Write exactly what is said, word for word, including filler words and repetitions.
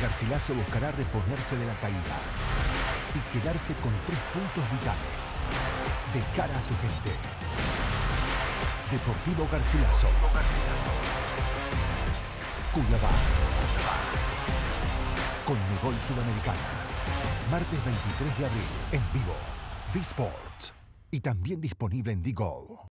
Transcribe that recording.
Garcilaso buscará reponerse de la caída y quedarse con tres puntos vitales de cara a su gente. Deportivo Garcilaso, Cuiabá, CONMEBOL Sudamericana, martes veintitrés de abril, en vivo, DSports, y también disponible en D G O.